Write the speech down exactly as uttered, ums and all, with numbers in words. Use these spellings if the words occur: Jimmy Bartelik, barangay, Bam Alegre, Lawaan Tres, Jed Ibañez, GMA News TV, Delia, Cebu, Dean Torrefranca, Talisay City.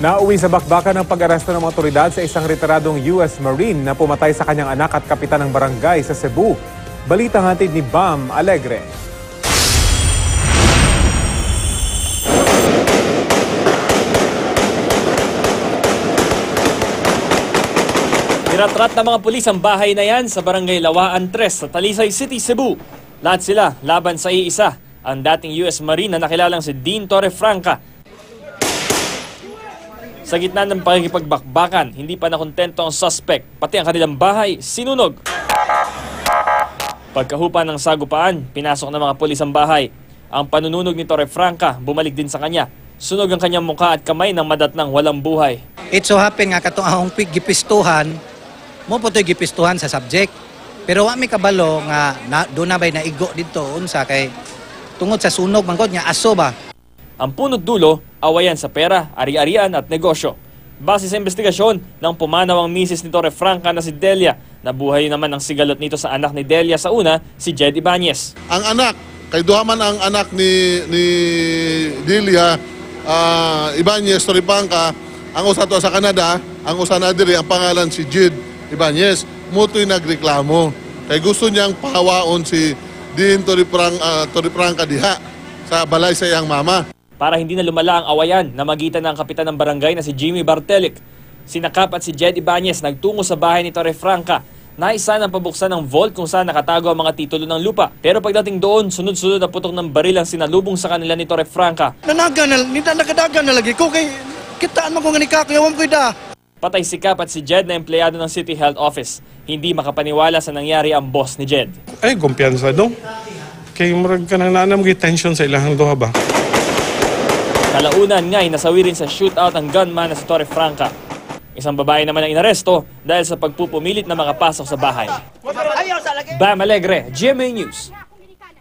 Nauwi sa bakbakan ng pag-aresto ng mga otoridad sa isang retiradong U S Marine na pumatay sa kanyang anak at kapitan ng barangay sa Cebu. Balitang hatid ni Bam Alegre. Niratrat ng mga pulis ang bahay na yan sa barangay Lawaan Tres sa Talisay City, Cebu. Lahat sila laban sa iisa, ang dating U S Marine na nakilalang si Dean Torrefranca. Sa gitna ng pakikipagbakbakan, hindi pa nakontento ang suspect, pati ang kanilang bahay sinunog. Pagkahupa ng sagupaan, pinasok ng mga pulis ang bahay. Ang panununog ni Torrefranca bumalik din sa kanya. Sunog ang kanyang mukha at kamay ng madatnang walang buhay. It so happen nga katong ahong gipistuhan, mo po to'y gipistuhan sa subject. Pero wami kabalo nga na, doon na ba'y naigo dito unsa kay tungod sa sunog mangkod niya aso ba? Ang punot dulo, awayan sa pera, ari-arian at negosyo. Base sa investigasyon ng pumanaw ang misis ni Torrefranca na si Delia, nabuhay naman ang sigalot nito sa anak ni Delia sa una, si Jed Ibañez. Ang anak, kay duha man ang anak ni, ni Delia, uh, Ibañez, Torrefranca, ang usa to sa Canada, ang usa na diri, ang pangalan si Jed Ibañez, muto'y nagreklamo. Kay gusto niyang pahawaon si Dean Torrefranca, uh, Torrefranca diha sa balay sa iyang mama. Para hindi na lumala ang awayan, namagitan ng kapitan ng barangay na si Jimmy Bartelik. Sinakap at si Jed Ibañez nagtungo sa bahay ni Torrefranca. Naisan ang pabuksan ng vault kung saan nakatago ang mga titulo ng lupa. Pero pagdating doon, sunod-sunod na putok ng baril ang sinalubong sa kanila ni Torrefranca. Nanaga na, nagadaga na lagi ko kay kitaan mo ko nga nikakayawang ko ida. Patay sikap at si Jed na empleyado ng City Health Office. Hindi makapaniwala sa nangyari ang boss ni Jed. Ay, kumpiyansa daw. Kay marag ka nang naanam kay tension sa ilahang doha ba? Kalaunan nga'y nasawi rin sa shootout ang gunman na si Torrefranca. Isang babae naman ang inaresto dahil sa pagpupumilit na makapasok sa bahay. Bam Alegre, G M A News.